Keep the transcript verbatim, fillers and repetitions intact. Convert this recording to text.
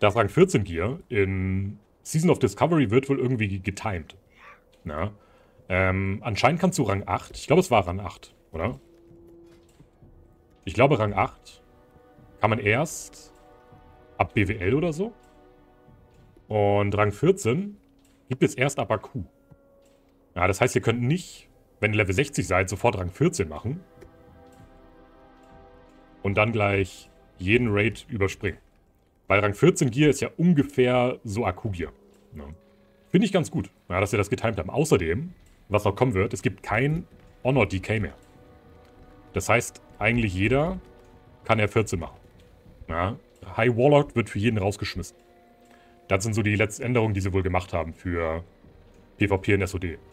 das Rang vierzehn Gear in Season of Discovery wird wohl irgendwie getimed. Na? Ähm, anscheinend kannst du Rang acht. Ich glaube, es war Rang acht, oder? Ich glaube, Rang acht kann man erst ab B W L oder so. Und Rang vierzehn gibt es erst ab A Q. Ja, das heißt, ihr könnt nicht, wenn ihr Level sechzig seid, sofort Rang vierzehn machen. Und dann gleich jeden Raid überspringen. Weil Rang vierzehn Gear ist ja ungefähr so Akku-Gear. Ja. Finde ich ganz gut, ja, dass ihr das getimed habt. Außerdem, was noch kommen wird, es gibt kein Honor-D K mehr. Das heißt, eigentlich jeder kann er vierzehn machen. Ja. High Warlock wird für jeden rausgeschmissen. Das sind so die letzten Änderungen, die sie wohl gemacht haben für PvP in S O D.